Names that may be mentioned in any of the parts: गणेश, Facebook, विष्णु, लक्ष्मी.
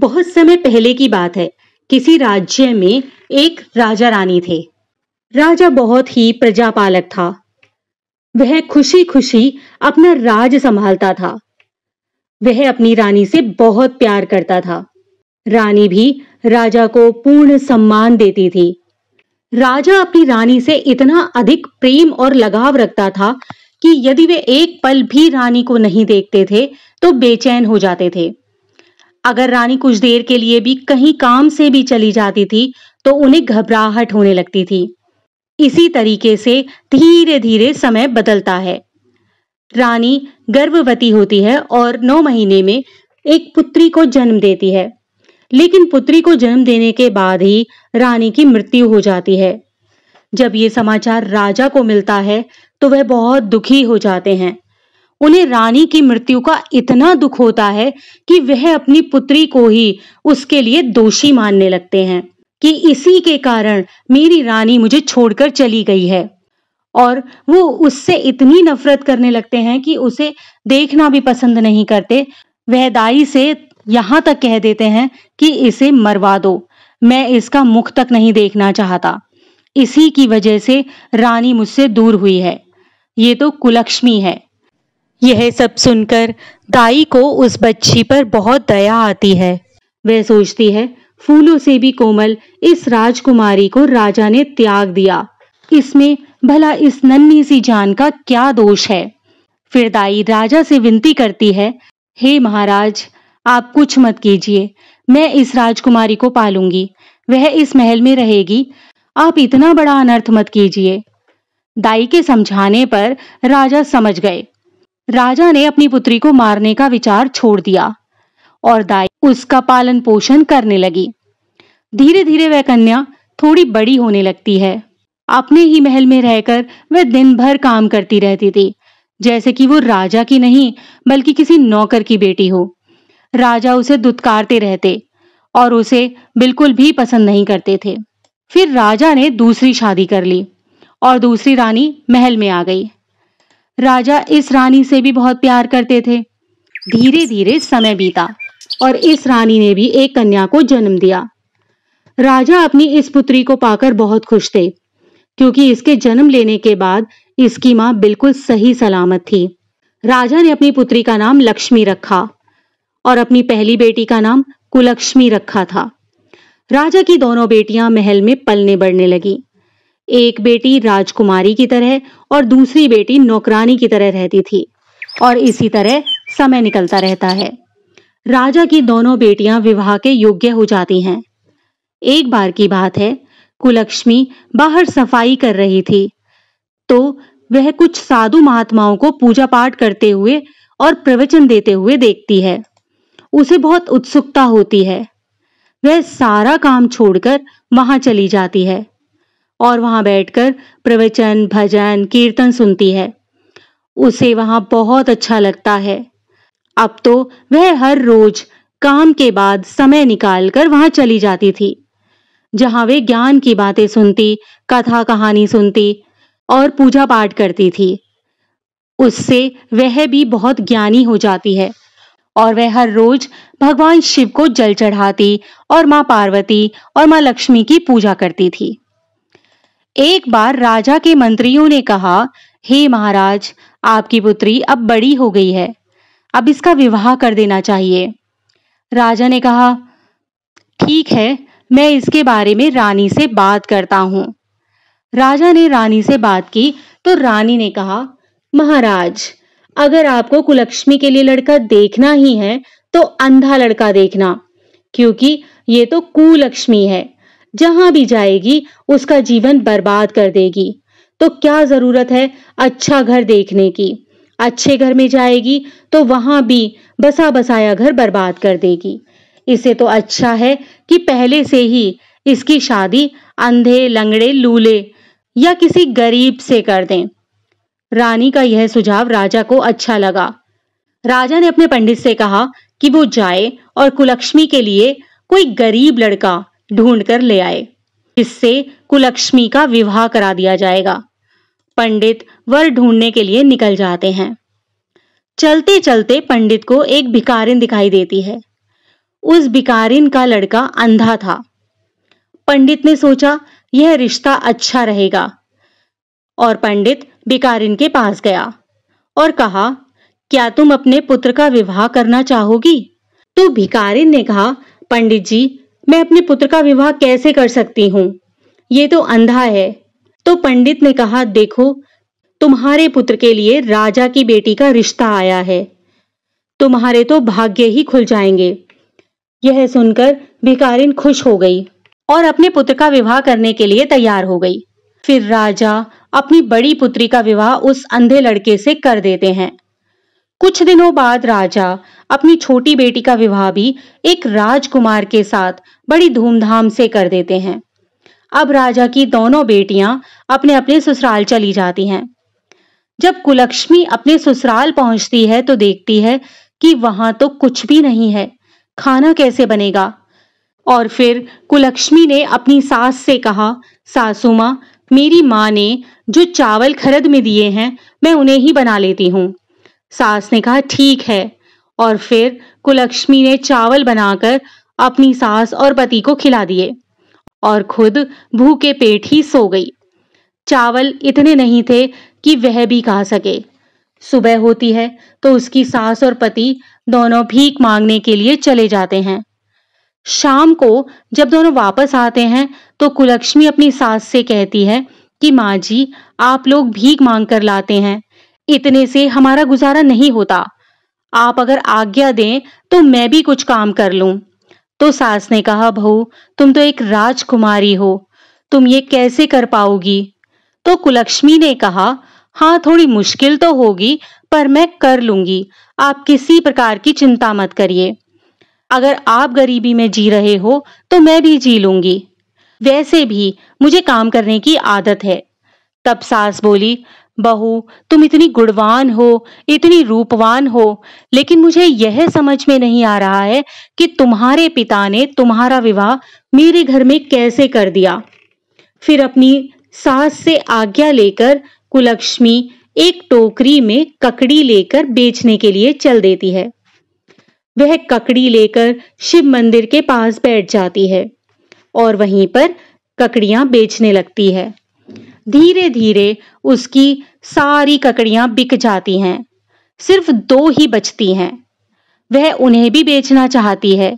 बहुत समय पहले की बात है। किसी राज्य में एक राजा रानी थे। राजा बहुत ही प्रजापालक था। वह खुशी खुशी अपना राज संभालता था। वह अपनी रानी से बहुत प्यार करता था। रानी भी राजा को पूर्ण सम्मान देती थी। राजा अपनी रानी से इतना अधिक प्रेम और लगाव रखता था कि यदि वे एक पल भी रानी को नहीं देखते थे तो बेचैन हो जाते थे। अगर रानी कुछ देर के लिए भी कहीं काम से भी चली जाती थी तो उन्हें घबराहट होने लगती थी। इसी तरीके से धीरे धीरे समय बदलता है। रानी गर्भवती होती है और 9 महीने में एक पुत्री को जन्म देती है। लेकिन पुत्री को जन्म देने के बाद ही रानी की मृत्यु हो जाती है। जब ये समाचार राजा को मिलता है तो वह बहुत दुखी हो जाते हैं। उन्हें रानी की मृत्यु का इतना दुख होता है कि वह अपनी पुत्री को ही उसके लिए दोषी मानने लगते हैं कि इसी के कारण मेरी रानी मुझे छोड़कर चली गई है। और वो उससे इतनी नफरत करने लगते हैं कि उसे देखना भी पसंद नहीं करते। वह दाई से यहाँ तक कह देते हैं कि इसे मरवा दो, मैं इसका मुख तक नहीं देखना चाहता। इसी की वजह से रानी मुझसे दूर हुई है। ये तो कुलक्ष्मी है। यह सब सुनकर दाई को उस बच्ची पर बहुत दया आती है। वह सोचती है, फूलों से भी कोमल इस राजकुमारी को राजा ने त्याग दिया, इसमें भला इस नन्ही सी जान का क्या दोष है। फिर दाई राजा से विनती करती है, हे महाराज, आप कुछ मत कीजिए, मैं इस राजकुमारी को पालूंगी, वह इस महल में रहेगी, आप इतना बड़ा अनर्थ मत कीजिए। दाई के समझाने पर राजा समझ गए। राजा ने अपनी पुत्री को मारने का विचार छोड़ दिया और दाई उसका पालन पोषण करने लगी। धीरे धीरे वह कन्या थोड़ी बड़ी होने लगती है। अपने ही महल में रहकर वह दिन भर काम करती रहती थी, जैसे कि वो राजा की नहीं बल्कि किसी नौकर की बेटी हो। राजा उसे दुत्कारते रहते और उसे बिल्कुल भी पसंद नहीं करते थे। फिर राजा ने दूसरी शादी कर ली और दूसरी रानी महल में आ गई। राजा इस रानी से भी बहुत प्यार करते थे। धीरे धीरे समय बीता और इस रानी ने भी एक कन्या को जन्म दिया। राजा अपनी इस पुत्री को पाकर बहुत खुश थे, क्योंकि इसके जन्म लेने के बाद इसकी मां बिल्कुल सही सलामत थी। राजा ने अपनी पुत्री का नाम लक्ष्मी रखा और अपनी पहली बेटी का नाम कुलक्ष्मी रखा था। राजा की दोनों बेटियां महल में पलने बढ़ने लगी। एक बेटी राजकुमारी की तरह और दूसरी बेटी नौकरानी की तरह रहती थी। और इसी तरह समय निकलता रहता है। राजा की दोनों बेटियां विवाह के योग्य हो जाती हैं। एक बार की बात है, कुलक्ष्मी बाहर सफाई कर रही थी तो वह कुछ साधु महात्माओं को पूजा पाठ करते हुए और प्रवचन देते हुए देखती है। उसे बहुत उत्सुकता होती है। वह सारा काम छोड़कर वहां चली जाती है और वहां बैठकर प्रवचन, भजन, कीर्तन सुनती है। उसे वहां बहुत अच्छा लगता है। अब तो वह हर रोज काम के बाद समय निकालकर वहां चली जाती थी, जहां वे ज्ञान की बातें सुनती, कथा कहानी सुनती और पूजा पाठ करती थी। उससे वह भी बहुत ज्ञानी हो जाती है और वह हर रोज भगवान शिव को जल चढ़ाती और माँ पार्वती और माँ लक्ष्मी की पूजा करती थी। एक बार राजा के मंत्रियों ने कहा, हे महाराज, आपकी पुत्री अब बड़ी हो गई है, अब इसका विवाह कर देना चाहिए। राजा ने कहा, ठीक है, मैं इसके बारे में रानी से बात करता हूं। राजा ने रानी से बात की तो रानी ने कहा, महाराज, अगर आपको कुलक्ष्मी के लिए लड़का देखना ही है तो अंधा लड़का देखना, क्योंकि ये तो कुलक्ष्मी है, जहां भी जाएगी उसका जीवन बर्बाद कर देगी। तो क्या जरूरत है अच्छा घर देखने की? अच्छे घर में जाएगी तो वहां भी बसा बसाया घर बर्बाद कर देगी। इसे तो अच्छा है कि पहले से ही इसकी शादी अंधे, लंगड़े, लूले या किसी गरीब से कर दें। रानी का यह सुझाव राजा को अच्छा लगा। राजा ने अपने पंडित से कहा कि वो जाए और कुलक्ष्मी के लिए कोई गरीब लड़का ढूंढकर ले आए, जिससे कुलक्ष्मी का विवाह करा दिया जाएगा। पंडित वर ढूंढने के लिए निकल जाते हैं। चलते चलते पंडित को एक भिखारिन दिखाई देती है। उस भिखारीन का लड़का अंधा था। पंडित ने सोचा यह रिश्ता अच्छा रहेगा और पंडित भिखारीन के पास गया और कहा, क्या तुम अपने पुत्र का विवाह करना चाहोगी? तो भिखारीन ने कहा, पंडित जी, मैं अपने पुत्र का विवाह कैसे कर सकती हूँ, ये तो अंधा है। तो पंडित ने कहा, देखो, तुम्हारे पुत्र के लिए राजा की बेटी का रिश्ता आया है, तुम्हारे तो भाग्य ही खुल जाएंगे। यह सुनकर भिखारीन खुश हो गई और अपने पुत्र का विवाह करने के लिए तैयार हो गई। फिर राजा अपनी बड़ी पुत्री का विवाह उस अंधे लड़के से कर देते हैं। कुछ दिनों बाद राजा अपनी छोटी बेटी का विवाह भी एक राजकुमार के साथ बड़ी धूमधाम से कर देते हैं। अब राजा की दोनों बेटियां अपने अपने ससुराल चली जाती हैं। जब कुलक्ष्मी अपने ससुराल पहुंचती है तो देखती है कि वहां तो कुछ भी नहीं है, खाना कैसे बनेगा। और फिर कुलक्ष्मी ने अपनी सास से कहा, सासू माँ, मेरी माँ ने जो चावल खरद में दिए हैं मैं उन्हें ही बना लेती हूँ। सास ने कहा, ठीक है। और फिर कुलक्ष्मी ने चावल बनाकर अपनी सास और पति को खिला दिए और खुद भूखे पेट ही सो गई। चावल इतने नहीं थे कि वह भी खा सके। सुबह होती है तो उसकी सास और पति दोनों भीख मांगने के लिए चले जाते हैं। शाम को जब दोनों वापस आते हैं तो कुलक्ष्मी अपनी सास से कहती है कि माँ जी, आप लोग भीख मांग कर लाते हैं, इतने से हमारा गुजारा नहीं होता। आप अगर आज्ञा दें तो मैं भी कुछ काम कर लूं। तो सास ने कहा, बहू, तुम तो एक राजकुमारी हो, तुम ये कैसे कर पाओगी? तो कुलक्ष्मी ने कहा, हाँ, थोड़ी मुश्किल तो होगी पर मैं कर लूंगी, आप किसी प्रकार की चिंता मत करिए। अगर आप गरीबी में जी रहे हो तो मैं भी जी लूंगी, वैसे भी मुझे काम करने की आदत है। तब सास बोली, बहू, तुम इतनी गुणवान हो, इतनी रूपवान हो, लेकिन मुझे यह समझ में नहीं आ रहा है कि तुम्हारे पिता ने तुम्हारा विवाह मेरे घर में कैसे कर दिया। फिर अपनी सास से आज्ञा लेकर कुलक्ष्मी एक टोकरी में ककड़ी लेकर बेचने के लिए चल देती है। वह ककड़ी लेकर शिव मंदिर के पास बैठ जाती है और वहीं पर ककड़ियां बेचने लगती है। धीरे धीरे उसकी सारी ककड़ियां बिक जाती हैं, सिर्फ दो ही बचती हैं। वह उन्हें भी बेचना चाहती है।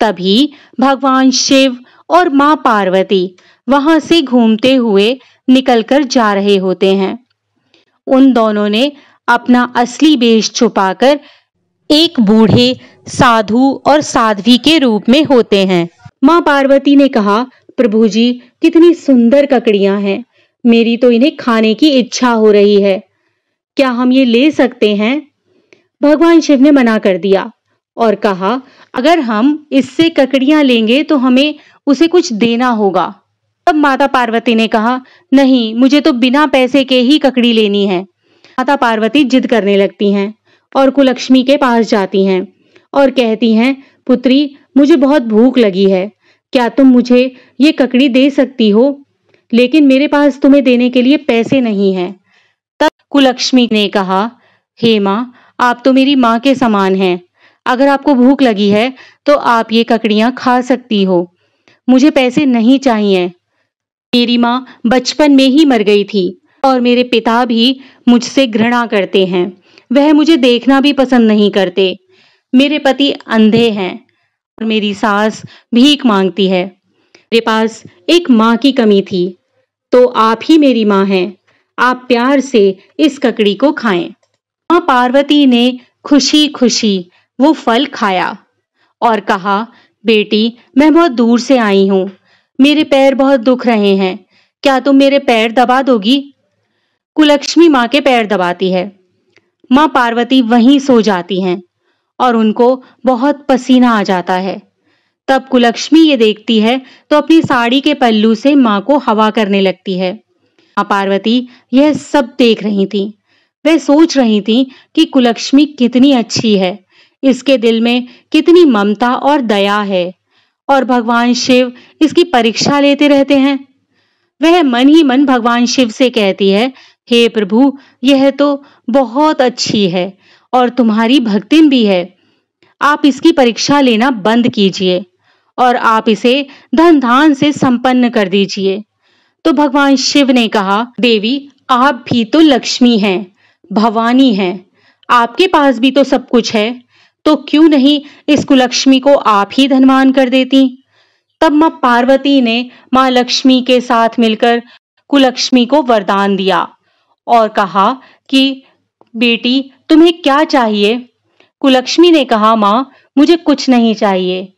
तभी भगवान शिव और माँ पार्वती वहां से घूमते हुए निकलकर जा रहे होते हैं। उन दोनों ने अपना असली वेश छुपाकर एक बूढ़े साधु और साध्वी के रूप में होते हैं। माँ पार्वती ने कहा, प्रभु जी, कितनी सुंदर ककड़ियां हैं, मेरी तो इन्हें खाने की इच्छा हो रही है, क्या हम ये ले सकते हैं? भगवान शिव ने मना कर दिया और कहा, अगर हम इससे ककड़ियां लेंगे तो हमें उसे कुछ देना होगा। तब माता पार्वती ने कहा, नहीं, मुझे तो बिना पैसे के ही ककड़ी लेनी है। माता पार्वती जिद करने लगती हैं और कुलक्ष्मी के पास जाती हैं और कहती हैं, पुत्री, मुझे बहुत भूख लगी है, क्या तुम मुझे ये ककड़ी दे सकती हो? लेकिन मेरे पास तुम्हें देने के लिए पैसे नहीं हैं। तब कुलक्ष्मी ने कहा, हे माँ, आप तो मेरी माँ के समान हैं, अगर आपको भूख लगी है तो आप ये ककड़ियाँ खा सकती हो, मुझे पैसे नहीं चाहिए। मेरी माँ बचपन में ही मर गई थी और मेरे पिता भी मुझसे घृणा करते हैं, वह मुझे देखना भी पसंद नहीं करते। मेरे पति अंधे हैं और मेरी सास भीख मांगती है, मेरे पास एक माँ की कमी थी, तो आप ही मेरी माँ हैं, आप प्यार से इस ककड़ी को खाएं। माँ पार्वती ने खुशी खुशी वो फल खाया और कहा, बेटी, मैं बहुत दूर से आई हूँ, मेरे पैर बहुत दुख रहे हैं, क्या तुम मेरे पैर दबा दोगी? कुलक्ष्मी माँ के पैर दबाती है। माँ पार्वती वहीं सो जाती हैं और उनको बहुत पसीना आ जाता है। तब कुलक्ष्मी ये देखती है तो अपनी साड़ी के पल्लू से माँ को हवा करने लगती है। माँ पार्वती यह सब देख रही थी। वह सोच रही थी कि कुलक्ष्मी कितनी अच्छी है, इसके दिल में कितनी ममता और दया है और भगवान शिव इसकी परीक्षा लेते रहते हैं। वह मन ही मन भगवान शिव से कहती है, हे प्रभु, यह तो बहुत अच्छी है और तुम्हारी भक्तिन भी है, आप इसकी परीक्षा लेना बंद कीजिए और आप इसे धन धान से संपन्न कर दीजिए। तो भगवान शिव ने कहा, देवी आप भी तो लक्ष्मी हैं, भवानी हैं, आपके पास भी तो सब कुछ है, तो क्यों नहीं इस कुलक्ष्मी को आप ही धनवान कर देती। तब मां पार्वती ने मां लक्ष्मी के साथ मिलकर कुलक्ष्मी को वरदान दिया और कहा कि बेटी तुम्हें क्या चाहिए। कुलक्ष्मी ने कहा, मां मुझे कुछ नहीं चाहिए।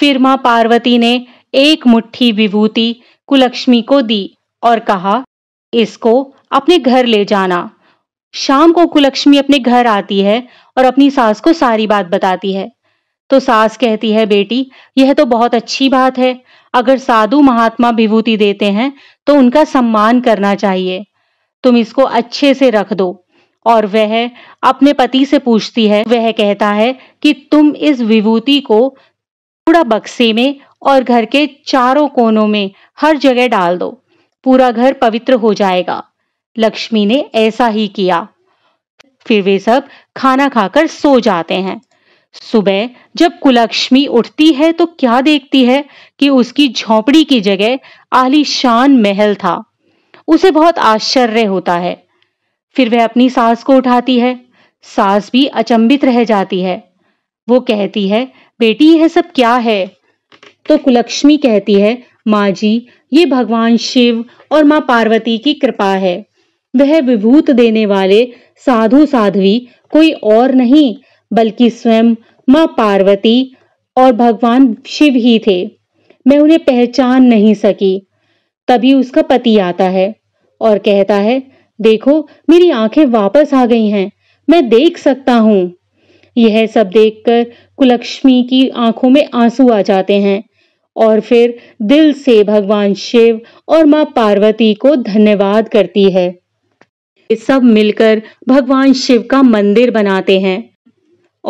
फिर मां पार्वती ने एक मुट्ठी विभूति कुलक्ष्मी को दी और कहा, इसको अपने घर ले जाना। शाम को कुलक्ष्मी अपने घर आती है और अपनी सास को सारी बात बताती है। तो सास कहती है, बेटी यह तो बहुत अच्छी बात है, अगर साधु महात्मा विभूति देते हैं तो उनका सम्मान करना चाहिए। तुम इसको अच्छे से रख दो। और वह अपने पति से पूछती है, वह कहता है कि तुम इस विभूति को पूरा बक्से में और घर के चारों कोनों में हर जगह डाल दो, पूरा घर पवित्र हो जाएगा। लक्ष्मी ने ऐसा ही किया। फिर वे सब खाना खाकर सो जाते हैं। सुबह जब कुलक्ष्मी उठती है तो क्या देखती है कि उसकी झोपड़ी की जगह आलीशान महल था। उसे बहुत आश्चर्य होता है। फिर वह अपनी सास को उठाती है। सास भी अचंभित रह जाती है। वो कहती है, बेटी यह सब क्या है। तो कुलक्ष्मी कहती है, माँ जी ये भगवान शिव और माँ पार्वती की कृपा है। वह विभूत देने वाले साधु साध्वी कोई और नहीं बल्कि स्वयं माँ पार्वती और भगवान शिव ही थे। मैं उन्हें पहचान नहीं सकी। तभी उसका पति आता है और कहता है, देखो मेरी आंखें वापस आ गई हैं, मैं देख सकता हूँ। यह सब देखकर कुलक्ष्मी की आंखों में आंसू आ जाते हैं और फिर दिल से भगवान शिव और माँ पार्वती को धन्यवाद करती है। ये सब मिलकर भगवान शिव का मंदिर बनाते हैं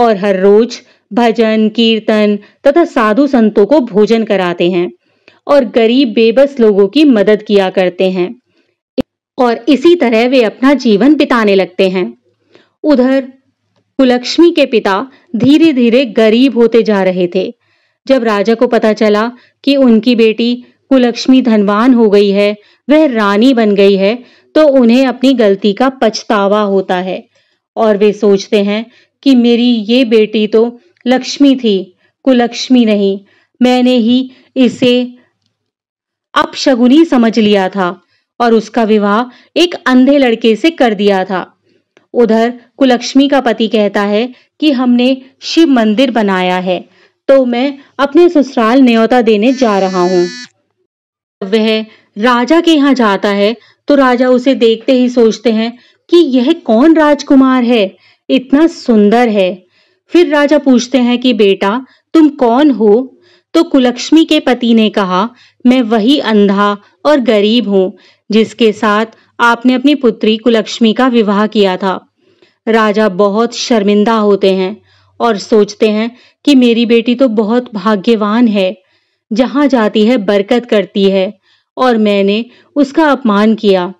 और हर रोज भजन कीर्तन तथा साधु संतों को भोजन कराते हैं और गरीब बेबस लोगों की मदद किया करते हैं और इसी तरह वे अपना जीवन बिताने लगते हैं। उधर कुलक्ष्मी के पिता धीरे धीरे गरीब होते जा रहे थे। जब राजा को पता चला कि उनकी बेटी कुलक्ष्मी धनवान हो गई है, वह रानी बन गई है, तो उन्हें अपनी गलती का पछतावा होता है और वे सोचते हैं कि मेरी ये बेटी तो लक्ष्मी थी, कुलक्ष्मी नहीं। मैंने ही इसे अपशगुनी समझ लिया था और उसका विवाह एक अंधे लड़के से कर दिया था। उधर कुलक्ष्मी का पति कहता है कि हमने शिव मंदिर बनाया है तो मैं अपने ससुराल न्योता देने जा रहा हूँ। वह राजा के यहाँ जाता है तो राजा उसे देखते ही सोचते हैं कि यह कौन राजकुमार है, इतना सुंदर है। फिर राजा पूछते हैं कि बेटा तुम कौन हो। तो कुलक्ष्मी के पति ने कहा, मैं वही अंधा और गरीब हूँ जिसके साथ आपने अपनी पुत्री कुलक्ष्मी का विवाह किया था। राजा बहुत शर्मिंदा होते हैं और सोचते हैं कि मेरी बेटी तो बहुत भाग्यवान है, जहां जाती है बरकत करती है और मैंने उसका अपमान किया।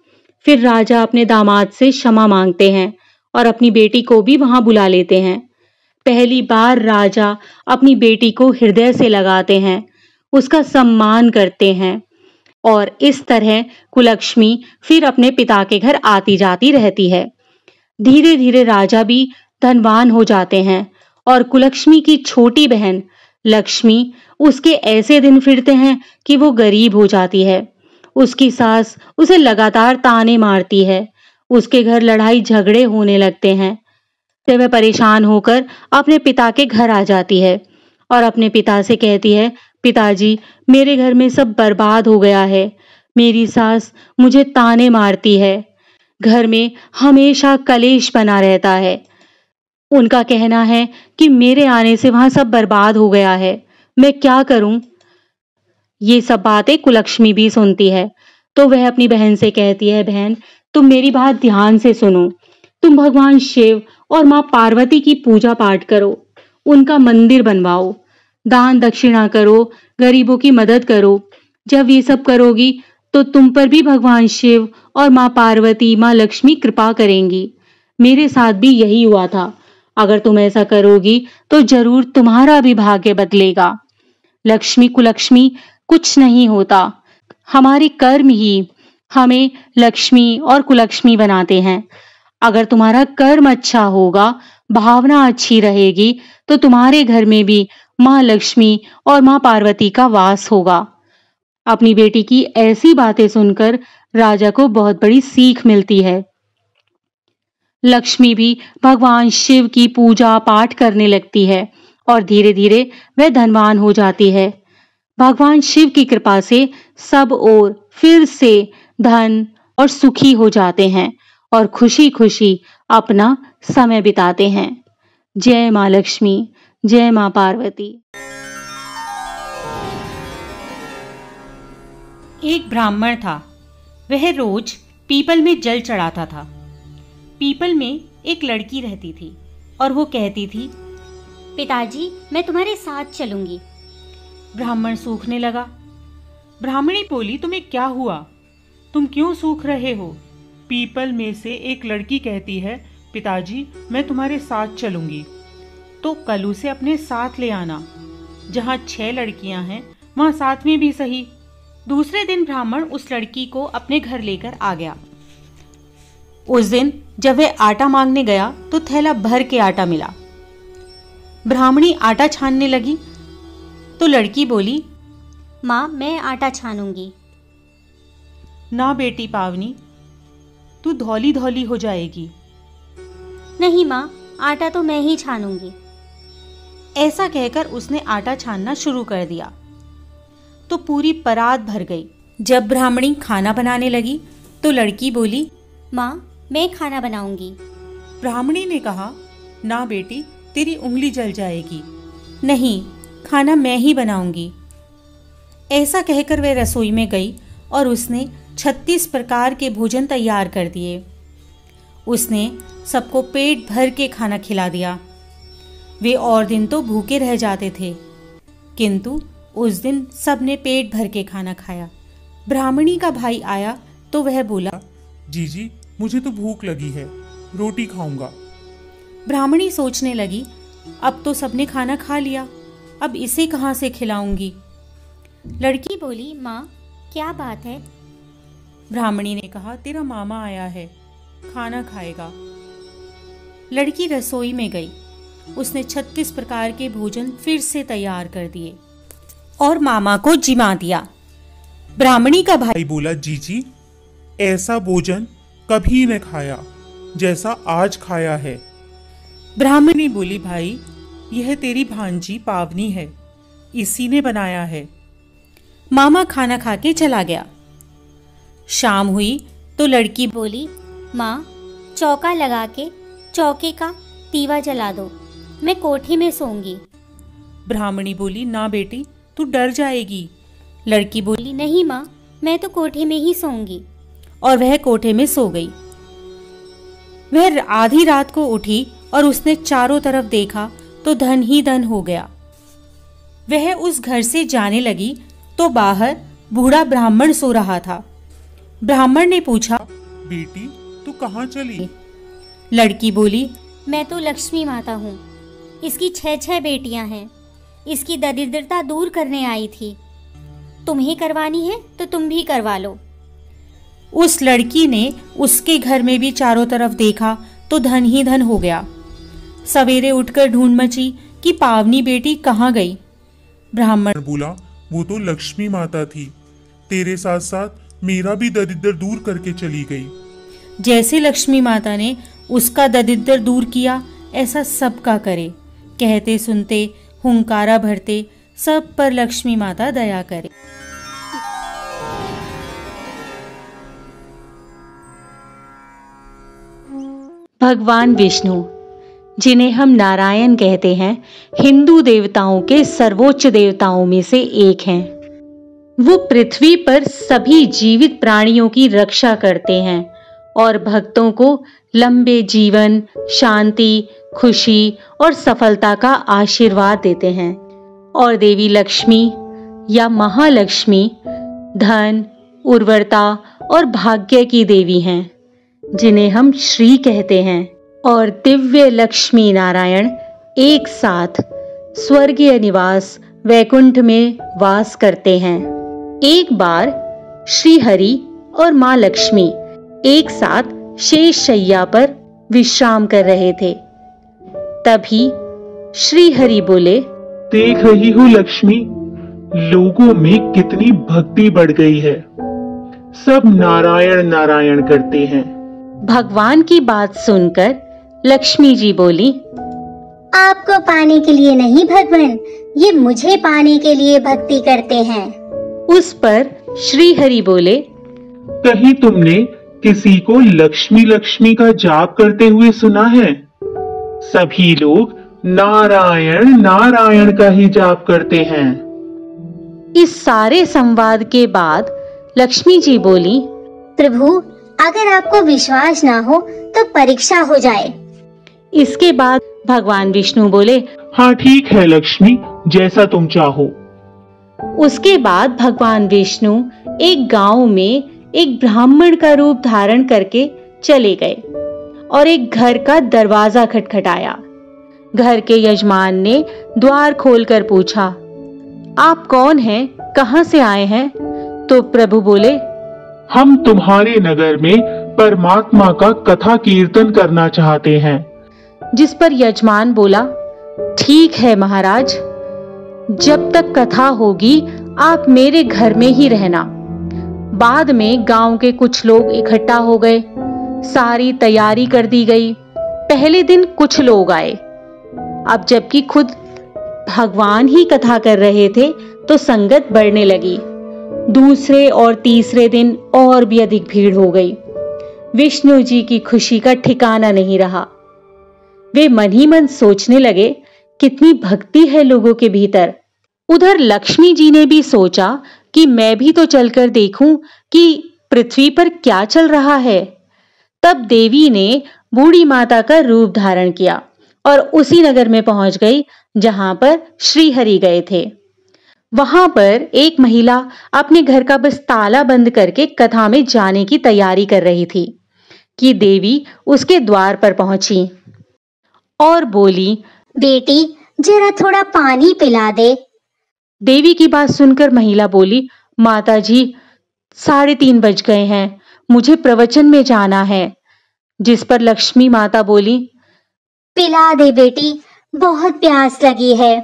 फिर राजा अपने दामाद से क्षमा मांगते हैं और अपनी बेटी को भी वहां बुला लेते हैं। पहली बार राजा अपनी बेटी को हृदय से लगाते हैं, उसका सम्मान करते हैं और इस तरह कुलक्ष्मी फिर अपने पिता के घर आती जाती रहती है। धीरे धीरे राजा भी धनवान हो जाते हैं और कुलक्ष्मी की छोटी बहन लक्ष्मी उसके ऐसे दिन फिरते हैं कि वो गरीब हो जाती है। उसकी सास उसे लगातार ताने मारती है। उसके घर लड़ाई झगड़े होने लगते हैं। तब वह परेशान होकर अपने पिता के घर आ जाती है और अपने पिता से कहती है, पिताजी मेरे घर में सब बर्बाद हो गया है, मेरी सास मुझे ताने मारती है, घर में हमेशा कलेश बना रहता है। उनका कहना है कि मेरे आने से वहां सब बर्बाद हो गया है, मैं क्या करूं। ये सब बातें कुलक्ष्मी भी सुनती है तो वह अपनी बहन से कहती है, बहन तुम मेरी बात ध्यान से सुनो, तुम भगवान शिव और माँ पार्वती की पूजा पाठ करो, उनका मंदिर बनवाओ, दान दक्षिणा करो, गरीबों की मदद करो। जब ये सब करोगी तो तुम पर भी भगवान शिव और माँ पार्वती माँ लक्ष्मी कृपा करेंगी। मेरे साथ भी यही हुआ था। अगर तुम ऐसा करोगी तो जरूर तुम्हारा भी भाग्य बदलेगा। लक्ष्मी कुलक्ष्मी कुछ नहीं होता, हमारे कर्म ही हमें लक्ष्मी और कुलक्ष्मी बनाते हैं। अगर तुम्हारा कर्म अच्छा होगा, भावना अच्छी रहेगी तो तुम्हारे घर में भी माँ लक्ष्मी और माँ पार्वती का वास होगा। अपनी बेटी की ऐसी बातें सुनकर राजा को बहुत बड़ी सीख मिलती है। लक्ष्मी भी भगवान शिव की पूजा पाठ करने लगती है और धीरे धीरे वह धनवान हो जाती है। भगवान शिव की कृपा से सब ओर फिर से धन और सुखी हो जाते हैं और खुशी खुशी अपना समय बिताते हैं। जय माँ लक्ष्मी, जय माँ पार्वती। एक ब्राह्मण था, वह रोज पीपल में जल चढ़ाता था। पीपल में एक लड़की रहती थी और वो कहती थी, पिताजी मैं तुम्हारे साथ चलूंगी। ब्राह्मण सूखने लगा। ब्राह्मणी बोली, तुम्हें क्या हुआ, तुम क्यों सूख रहे हो? पीपल में से एक लड़की कहती है, पिताजी मैं तुम्हारे साथ चलूंगी। तो कल उसे अपने साथ ले आना, जहाँ 6 लड़कियाँ हैं वहाँ 7वीं भी सही। दूसरे दिन ब्राह्मण उस लड़की को अपने घर लेकर आ गया। उस दिन जब वह आटा मांगने गया तो थैला भर के आटा मिला। ब्राह्मणी आटा छानने लगी तो लड़की बोली, माँ मैं आटा छानूंगी। ना बेटी पावनी, तू धौली धौली हो जाएगी। नहीं माँ, आटा तो मैं ही छानूंगी। ऐसा कहकर उसने आटा छानना शुरू कर दिया तो पूरी परात भर गई। जब ब्राह्मणी खाना बनाने लगी तो लड़की बोली, माँ मैं खाना बनाऊंगी। ब्राह्मणी ने कहा, ना बेटी तेरी उंगली जल जाएगी। नहीं, खाना मैं ही बनाऊंगी। ऐसा कहकर वह रसोई में गई और उसने 36 प्रकार के भोजन तैयार कर दिए। उसने सबको पेट भर के खाना खिला दिया। वे और दिन तो भूखे रह जाते थे, किंतु उस दिन सबने पेट भर के खाना खाया। ब्राह्मणी का भाई आया तो वह बोला, जीजी मुझे तो भूख लगी है, रोटी खाऊंगा। ब्राह्मणी सोचने लगी, अब तो सबने खाना खा लिया, अब इसे कहाँ से खिलाऊंगी। लड़की बोली, माँ क्या बात है? ब्राह्मणी ने कहा, तेरा मामा आया है, खाना खाएगा। लड़की रसोई में गई। उसने 36 प्रकार के भोजन फिर से तैयार कर दिए और मामा को जिमा दिया। ब्राह्मणी का भाई बोला, जीजी ऐसा भोजन कभी न खाया जैसा आज खाया है। ब्राह्मणी बोली, भाई यह तेरी भांजी पावनी है, इसी ने बनाया है। मामा खाना खा के चला गया। शाम हुई तो लड़की बोली, माँ चौका लगा के चौके का दीवा जला दो, मैं कोठी में सोऊंगी। ब्राह्मणी बोली, ना बेटी तू डर जाएगी। लड़की बोली, नहीं माँ मैं तो कोठे में ही सोऊंगी। और वह कोठे में सो गई। वह आधी रात को उठी और उसने चारों तरफ देखा तो धन ही धन हो गया। वह उस घर से जाने लगी तो बाहर बूढ़ा ब्राह्मण सो रहा था। ब्राह्मण ने पूछा, बेटी तू कहाँ चली? लड़की बोली, मैं तो लक्ष्मी माता हूँ, इसकी 6 बेटियाँ हैं, इसकी दरिद्रता दूर करने आई थी। तुम्हें करवानी है तो तुम भी करवा लो। उस लड़की ने उसके घर में भी चारों तरफ देखा तो धन ही धन हो गया। सवेरे उठकर ढूंढ मची कि पावनी बेटी कहाँ गई। ब्राह्मण बोला, वो तो लक्ष्मी माता थी, तेरे साथ साथ मेरा भी दरिद्र दूर करके चली गई। जैसे लक्ष्मी माता ने उसका दरिद्र दूर किया, ऐसा सबका करे। कहते सुनते हुंकारा भरते सब पर लक्ष्मी माता दया करे। भगवान विष्णु, जिन्हें हम नारायण कहते हैं, हिंदू देवताओं के सर्वोच्च देवताओं में से एक हैं। वो पृथ्वी पर सभी जीवित प्राणियों की रक्षा करते हैं और भक्तों को लंबे जीवन, शांति, खुशी और सफलता का आशीर्वाद देते हैं। और देवी लक्ष्मी या महालक्ष्मी धन, उर्वरता और भाग्य की देवी हैं, जिन्हें हम श्री कहते हैं। और दिव्य लक्ष्मी नारायण एक साथ स्वर्गीय निवास वैकुंठ में वास करते हैं। एक बार श्री हरि और माँ लक्ष्मी एक साथ शेष शैया पर विश्राम कर रहे थे। तभी श्री हरि बोले, देख रही हूँ लक्ष्मी, लोगों में कितनी भक्ति बढ़ गई है, सब नारायण नारायण करते हैं। भगवान की बात सुनकर लक्ष्मी जी बोली, आपको पाने के लिए नहीं भगवान, ये मुझे पाने के लिए भक्ति करते हैं। उस पर श्री हरि बोले, कहीं तुमने किसी को लक्ष्मी लक्ष्मी का जाप करते हुए सुना है? सभी लोग नारायण नारायण का ही जाप करते हैं। इस सारे संवाद के बाद लक्ष्मी जी बोली, प्रभु अगर आपको विश्वास ना हो तो परीक्षा हो जाए। इसके बाद भगवान विष्णु बोले, हाँ ठीक है लक्ष्मी, जैसा तुम चाहो। उसके बाद भगवान विष्णु एक गांव में एक ब्राह्मण का रूप धारण करके चले गए और एक घर का दरवाजा खटखटाया। घर के यजमान ने द्वार खोलकर पूछा, आप कौन हैं, कहाँ से आए हैं? तो प्रभु बोले, हम तुम्हारे नगर में परमात्मा का कथा कीर्तन करना चाहते हैं। जिस पर यजमान बोला, ठीक है महाराज, जब तक कथा होगी आप मेरे घर में ही रहना। बाद में गांव के कुछ लोग इकट्ठा हो गए, सारी तैयारी कर दी गई। पहले दिन कुछ लोग आए। अब जबकि खुद भगवान ही कथा कर रहे थे तो संगत बढ़ने लगी। दूसरे और तीसरे दिन और भी अधिक भीड़ हो गई। विष्णु जी की खुशी का ठिकाना नहीं रहा। वे मन ही मन सोचने लगे, कितनी भक्ति है लोगों के भीतर। उधर लक्ष्मी जी ने भी सोचा कि मैं भी तो चलकर देखूं कि पृथ्वी पर क्या चल रहा है। तब देवी ने बूढ़ी माता का रूप धारण किया और उसी नगर में पहुंच गई जहां पर श्री हरि गए थे। वहां पर एक महिला अपने घर का बस ताला बंद करके कथा में जाने की तैयारी कर रही थी कि देवी उसके द्वार पर पहुंची और बोली, बेटी जरा थोड़ा पानी पिला दे। देवी की बात सुनकर महिला बोली, माता जी 3:30 बज गए हैं, मुझे प्रवचन में जाना है। जिस पर लक्ष्मी माता बोली, पिला दे बेटी, बहुत प्यास लगी है।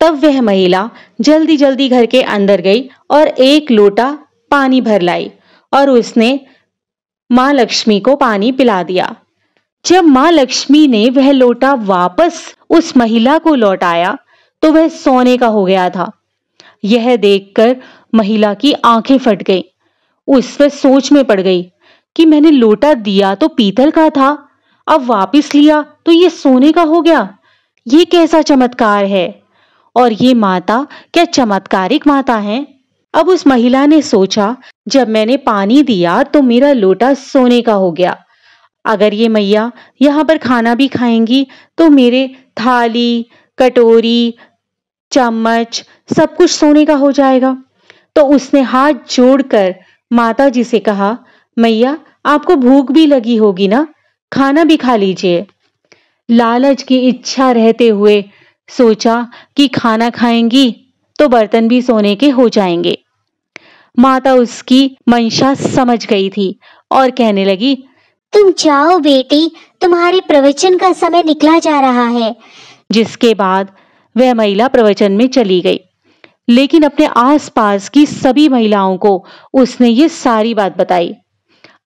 तब वह महिला जल्दी जल्दी घर के अंदर गई और एक लोटा पानी भर लाई और उसने माँ लक्ष्मी को पानी पिला दिया। जब माँ लक्ष्मी ने वह लोटा वापस उस महिला को लौटाया तो वह सोने का हो गया था। यह देखकर महिला की आंखें फट गई। उसमें सोच में पड़ गई कि मैंने लोटा दिया तो पीतल का था, अब वापिस लिया तो ये सोने का हो गया। ये कैसा चमत्कार है, और ये माता क्या चमत्कारिक माता है। अब उस महिला ने सोचा, जब मैंने पानी दिया तो मेरा लोटा सोने का हो गया, अगर ये मैया यहाँ पर खाना भी खाएंगी तो मेरे थाली कटोरी चम्मच सब कुछ सोने का हो जाएगा। तो उसने हाथ जोड़कर माता जी से कहा, मैया आपको भूख भी लगी होगी ना, खाना भी खा लीजिए। लालच की इच्छा रहते हुए सोचा कि खाना खाएंगी तो बर्तन भी सोने के हो जाएंगे। माता उसकी मंशा समझ गई थी और कहने लगी, तुम जाओ बेटी, तुम्हारे प्रवचन का समय निकला जा रहा है। जिसके बाद वह महिला प्रवचन में चली गई, लेकिन अपने आसपास की सभी महिलाओं को उसने ये सारी बात बताई।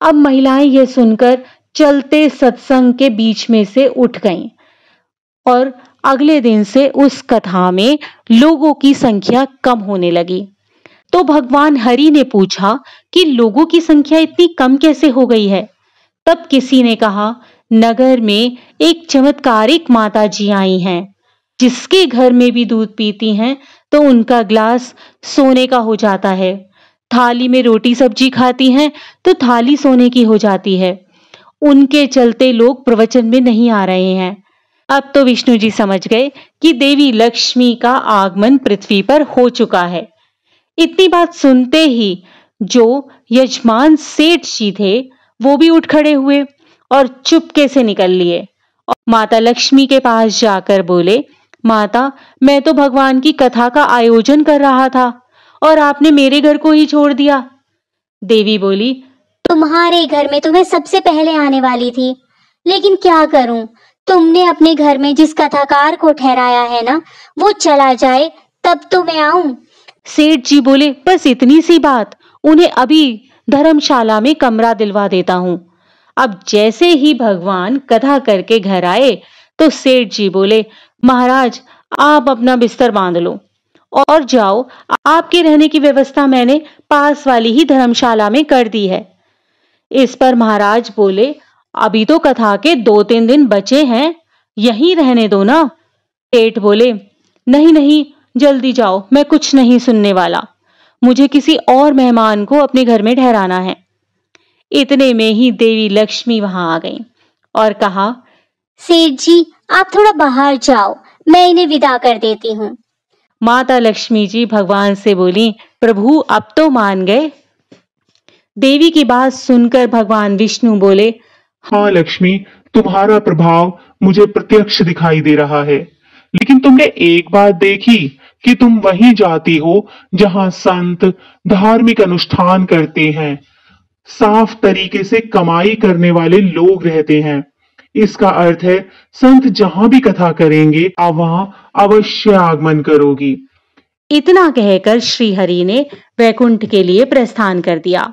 अब महिलाएं यह सुनकर चलते सत्संग के बीच में से उठ गईं और अगले दिन से उस कथा में लोगों की संख्या कम होने लगी। तो भगवान हरि ने पूछा कि लोगों की संख्या इतनी कम कैसे हो गई है? तब किसी ने कहा, नगर में एक चमत्कारिक माता जी आई हैं, जिसके घर में भी दूध पीती हैं तो उनका ग्लास सोने का हो जाता है, थाली में रोटी सब्जी खाती हैं तो थाली सोने की हो जाती है। उनके चलते लोग प्रवचन में नहीं आ रहे हैं। अब तो विष्णु जी समझ गए कि देवी लक्ष्मी का आगमन पृथ्वी पर हो चुका है। इतनी बात सुनते ही जो यजमान सेठ जी थे वो भी उठ खड़े हुए और चुपके से निकल लिए और माता लक्ष्मी के पास जाकर बोले, माता, मैं तो भगवान की कथा का आयोजन कर रहा था और आपने मेरे घर को ही छोड़ दिया। देवी बोली, तुम्हारे घर में तो मैं सबसे पहले आने वाली थी, लेकिन क्या करूं, तुमने अपने घर में जिस कथाकार को ठहराया है ना, वो चला जाए तब तो मैं आऊं। सेठ जी बोले, बस इतनी सी बात, उन्हें अभी धर्मशाला में कमरा दिलवा देता हूं। अब जैसे ही भगवान कथा करके घर आए तो सेठ जी बोले, महाराज आप अपना बिस्तर बांध लो और जाओ, आपके रहने की व्यवस्था मैंने पास वाली ही धर्मशाला में कर दी है। इस पर महाराज बोले, अभी तो कथा के 2-3 दिन बचे हैं, यहीं रहने दो ना। सेठ बोले, नहीं नहीं, जल्दी जाओ, मैं कुछ नहीं सुनने वाला, मुझे किसी और मेहमान को अपने घर में ठहराना है। इतने में ही देवी लक्ष्मी वहां आ गईं और कहा, सेठ जी आप थोड़ा बाहर जाओ, मैं इन्हें विदा कर देती हूँ। माता लक्ष्मी जी भगवान से बोली, प्रभु अब तो मान गए। देवी की बात सुनकर भगवान विष्णु बोले, हाँ लक्ष्मी, तुम्हारा प्रभाव मुझे प्रत्यक्ष दिखाई दे रहा है, लेकिन तुमने एक बात देखी कि तुम वहीं जाती हो जहां संत धार्मिक अनुष्ठान करते हैं, साफ तरीके से कमाई करने वाले लोग रहते हैं। इसका अर्थ है संत जहां भी कथा करेंगे आप वहां अवश्य आगमन करोगी। इतना कहकर श्री हरि ने वैकुंठ के लिए प्रस्थान कर दिया।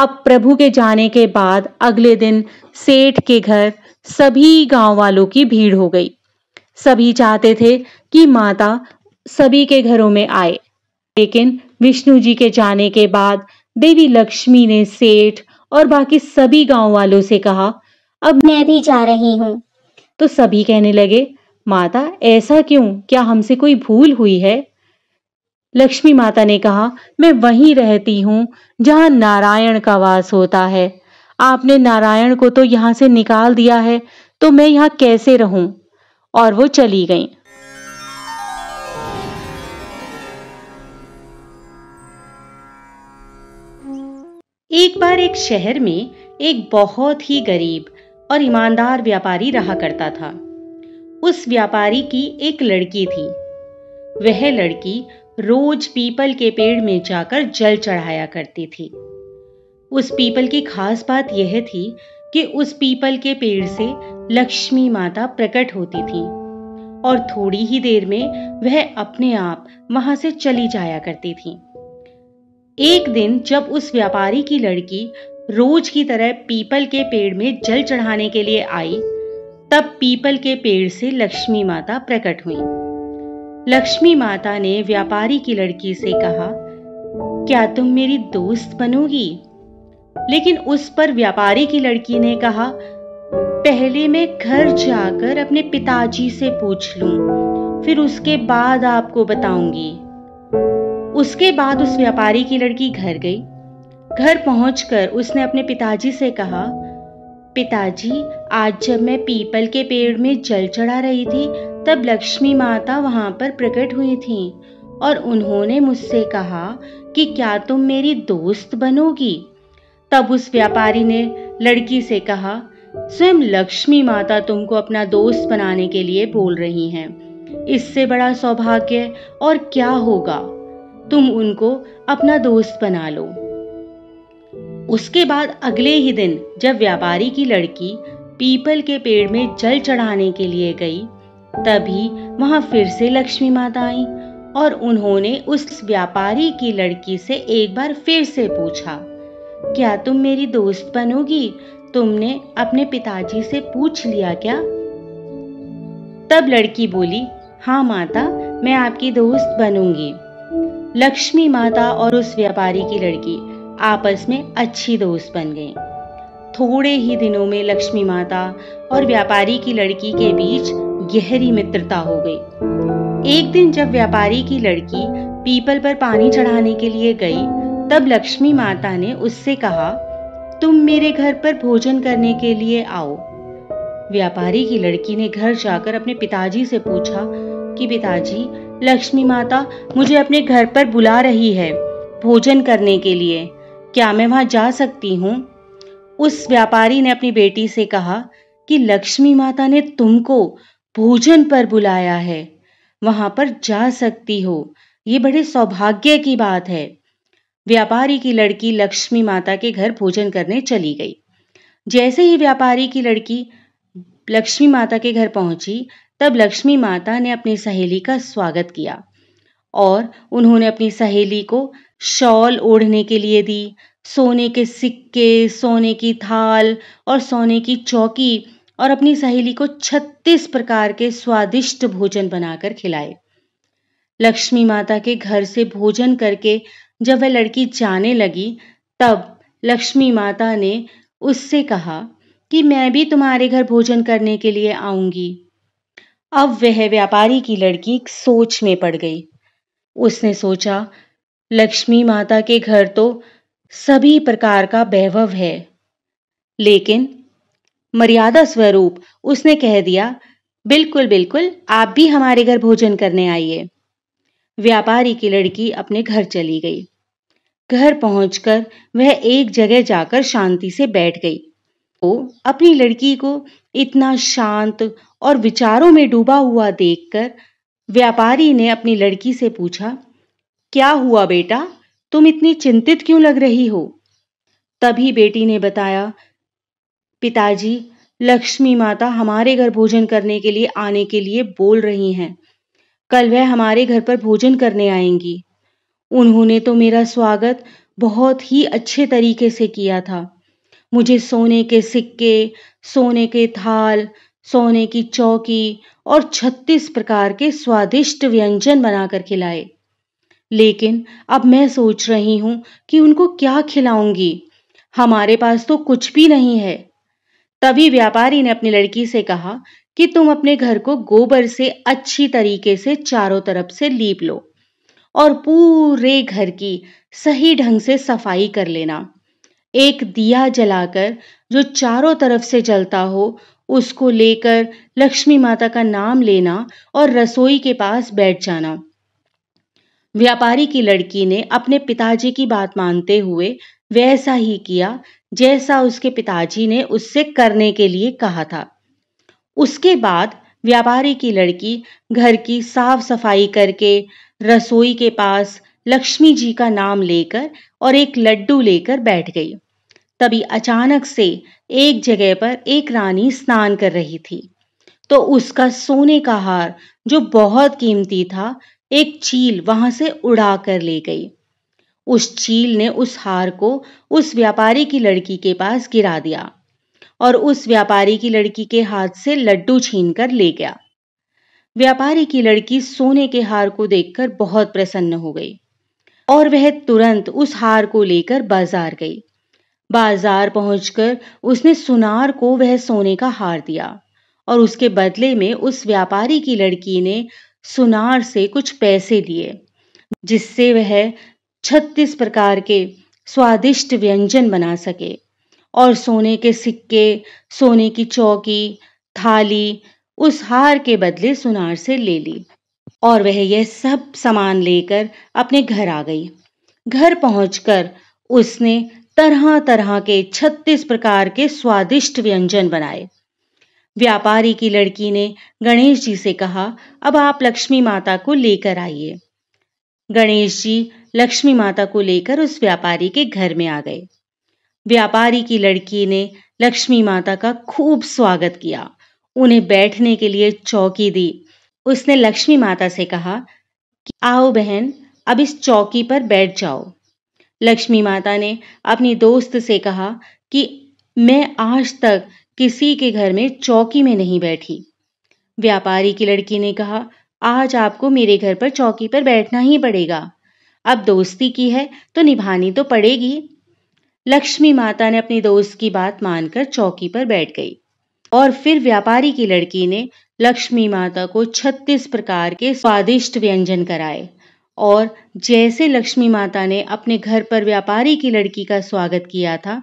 अब प्रभु के जाने के बाद अगले दिन सेठ के घर सभी गांव वालों की भीड़ हो गई। सभी चाहते थे कि माता सभी के घरों में आए, लेकिन विष्णु जी के जाने के बाद देवी लक्ष्मी ने सेठ और बाकी सभी गांव वालों से कहा, अब मैं भी जा रही हूँ। तो सभी कहने लगे, माता ऐसा क्यों, क्या हमसे कोई भूल हुई है? लक्ष्मी माता ने कहा, मैं वहीं रहती हूँ जहाँ नारायण का वास होता है, आपने नारायण को तो यहाँ से निकाल दिया है, तो मैं यहाँ कैसे रहूं? और वो चली गईं। एक बार एक शहर में एक बहुत ही गरीब और ईमानदार व्यापारी रहा करता था। उस व्यापारी की एक लड़की थी। वह लड़की रोज पीपल के पेड़ में जाकर जल चढ़ाया करती थी। उस पीपल की खास बात यह थी कि उस पीपल के पेड़ से लक्ष्मी माता प्रकट होती थी और थोड़ी ही देर में वह अपने आप वहां से चली जाया करती थी। एक दिन जब उस व्यापारी की लड़की रोज की तरह पीपल के पेड़ में जल चढ़ाने के लिए आई, तब पीपल के पेड़ से लक्ष्मी माता प्रकट हुई। लक्ष्मी माता ने व्यापारी की लड़की से कहा, क्या तुम मेरी दोस्त बनोगी? लेकिन उस पर व्यापारी की लड़की ने कहा, पहले मैं घर जाकर अपने पिताजी से पूछ लूं, फिर उसके बाद आपको बताऊंगी। उसके बाद उस व्यापारी की लड़की घर गई। घर पहुंचकर उसने अपने पिताजी से कहा, पिताजी आज जब मैं पीपल के पेड़ में जल चढ़ा रही थी, तब लक्ष्मी माता वहां पर प्रकट हुई थी और उन्होंने मुझसे कहा कि क्या तुम मेरी दोस्त बनोगी? तब उस व्यापारी ने लड़की से कहा, स्वयं लक्ष्मी माता तुमको अपना दोस्त बनाने के लिए बोल रही हैं। इससे बड़ा सौभाग्य और क्या होगा, तुम उनको अपना दोस्त बना लो। उसके बाद अगले ही दिन जब व्यापारी की लड़की पीपल के पेड़ में जल चढ़ाने के लिए गई, तभी वहां फिर से लक्ष्मी माता आई और उन्होंने उस व्यापारी की लड़की से एक बार फिर से पूछा, क्या तुम मेरी दोस्त बनोगी? तुमने अपने पिताजी से पूछ लिया क्या? तब लड़की बोली, हाँ माता, मैं आपकी दोस्त बनूंगी। लक्ष्मी माता और उस व्यापारी की लड़की आपस में अच्छी दोस्त बन गईं। थोड़े ही दिनों में लक्ष्मी माता और व्यापारी की लड़की के बीच गहरी मित्रता हो गई। एक दिन जब व्यापारी की लड़की पीपल पर पानी चढ़ाने के लिए गई, तब लक्ष्मी माता ने उससे कहा, तुम मेरे घर पर भोजन करने के लिए आओ। व्यापारी की लड़की ने घर जाकर अपने पिताजी से पूछा कि पिताजी, लक्ष्मी माता मुझे अपने घर पर बुला रही है भोजन करने के लिए, क्या मैं वहां जा सकती हूँ? उस व्यापारी ने अपनी बेटी से कहा कि लक्ष्मी माता ने तुमको भोजन पर बुलाया है, वहां पर जा सकती हो। ये बड़े सौभाग्य की बात है। व्यापारी की लड़की लक्ष्मी माता के घर भोजन करने चली गई। जैसे ही व्यापारी की लड़की लक्ष्मी माता के घर पहुंची, तब लक्ष्मी माता ने अपनी सहेली का स्वागत किया और उन्होंने अपनी सहेली को शॉल ओढ़ने के लिए दी, सोने के सिक्के, सोने की थाल और सोने की चौकी, और अपनी सहेली को 36 प्रकार के स्वादिष्ट भोजन बनाकर खिलाए। लक्ष्मी माता के घर से भोजन करके जब वह लड़की जाने लगी, तब लक्ष्मी माता ने उससे कहा कि मैं भी तुम्हारे घर भोजन करने के लिए आऊंगी। अब वह व्यापारी की लड़की सोच में पड़ गई। उसने सोचा, लक्ष्मी माता के घर तो सभी प्रकार का वैभव है, लेकिन मर्यादा स्वरूप उसने कह दिया, बिल्कुल बिल्कुल, आप भी हमारे घर भोजन करने आइए। व्यापारी की लड़की अपने घर चली गई। घर पहुंचकर वह एक जगह जाकर शांति से बैठ गई। वो अपनी लड़की को इतना शांत और विचारों में डूबा हुआ देखकर व्यापारी ने अपनी लड़की से पूछा, क्या हुआ बेटा, तुम इतनी चिंतित क्यों लग रही हो? तभी बेटी ने बताया, पिताजी, लक्ष्मी माता हमारे घर भोजन करने के लिए आने के लिए बोल रही हैं। कल वह हमारे घर पर भोजन करने आएंगी। उन्होंने तो मेरा स्वागत बहुत ही अच्छे तरीके से किया था। मुझे सोने के सिक्के, सोने के थाल, सोने की चौकी और 36 प्रकार के स्वादिष्ट व्यंजन बनाकर खिलाए। लेकिन अब मैं सोच रही हूं कि उनको क्या खिलाऊंगी, हमारे पास तो कुछ भी नहीं है। तभी व्यापारी ने अपनी लड़की से कहा कि तुम अपने घर को गोबर से अच्छी तरीके से चारों तरफ से लीप लो और पूरे घर की सही ढंग से सफाई कर लेना। एक दिया जलाकर जो चारों तरफ से जलता हो, उसको लेकर लक्ष्मी माता का नाम लेना और रसोई के पास बैठ जाना। व्यापारी की लड़की ने अपने पिताजी की बात मानते हुए वैसा ही किया जैसा उसके पिताजी ने उससे करने के लिए कहा था। उसके बाद व्यापारी की लड़की घर की साफ सफाई करके रसोई के पास लक्ष्मी जी का नाम लेकर और एक लड्डू लेकर बैठ गई। तभी अचानक से एक जगह पर एक रानी स्नान कर रही थी, तो उसका सोने का हार जो बहुत कीमती था, एक चील वहां से उड़ा कर ले गई। उस चील ने उस हार को उस व्यापारी की लड़की के पास गिरा दिया और उस व्यापारी की लड़की के हाथ से लड्डू छीनकर ले गया। व्यापारी की लड़की सोने के हार को देखकर बहुत प्रसन्न हो गई और वह तुरंत उस हार को लेकर बाजार गई। बाजार पहुंचकर उसने सुनार को वह सोने का हार दिया और उसके बदले में उस व्यापारी की लड़की ने सुनार से कुछ पैसे लिए, जिससे वह 36 प्रकार के स्वादिष्ट व्यंजन बना सके और सोने के सिक्के, सोने की चौकी, थाली उस हार के बदले सुनार से ले ली। और वह यह सब सामान लेकर अपने घर आ गई। घर पहुंचकर उसने तरह तरह के 36 प्रकार के स्वादिष्ट व्यंजन बनाए। व्यापारी की लड़की ने गणेश जी से कहा, अब आप लक्ष्मी माता को लेकर आइए। गणेश जी लक्ष्मी माता को लेकर उस व्यापारी के घर में आ गए। व्यापारी की लड़की ने लक्ष्मी माता का खूब स्वागत किया, उन्हें बैठने के लिए चौकी दी। उसने लक्ष्मी माता से कहा कि आओ बहन, अब इस चौकी पर बैठ जाओ। लक्ष्मी माता ने अपनी दोस्त से कहा कि मैं आज तक किसी के घर में चौकी में नहीं बैठी। व्यापारी की लड़की ने कहा, आज आपको मेरे घर पर चौकी पर बैठना ही पड़ेगा। अब दोस्ती की है तो निभानी तो पड़ेगी। लक्ष्मी माता ने अपनी दोस्त की बात मानकर चौकी पर बैठ गई और फिर व्यापारी की लड़की ने लक्ष्मी माता को 36 प्रकार के स्वादिष्ट व्यंजन कराए। और जैसे लक्ष्मी माता ने अपने घर पर व्यापारी की लड़की का स्वागत किया था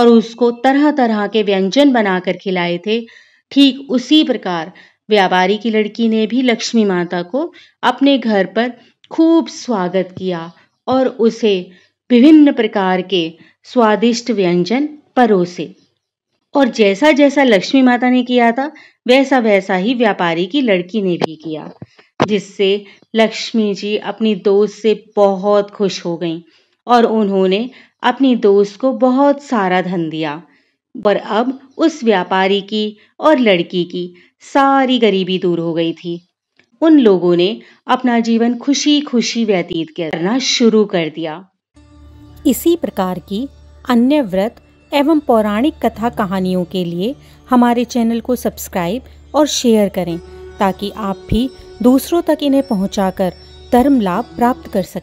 और उसको तरह तरह के व्यंजन बनाकर खिलाए थे, ठीक उसी प्रकार व्यापारी की लड़की ने भी लक्ष्मी माता को अपने घर पर खूब स्वागत किया और उसे विभिन्न प्रकार के स्वादिष्ट व्यंजन परोसे। और जैसा जैसा लक्ष्मी माता ने किया था वैसा वैसा ही व्यापारी की लड़की ने भी किया, जिससे लक्ष्मी जी अपनी दोस्त से बहुत खुश हो गईं और उन्होंने अपनी दोस्त को बहुत सारा धन दिया। पर अब उस व्यापारी की और लड़की की सारी गरीबी दूर हो गई थी। उन लोगों ने अपना जीवन खुशी खुशी व्यतीत करना शुरू कर दिया। इसी प्रकार की अन्य व्रत एवं पौराणिक कथा कहानियों के लिए हमारे चैनल को सब्सक्राइब और शेयर करें, ताकि आप भी दूसरों तक इन्हें पहुंचाकर धर्म लाभ प्राप्त कर सकें।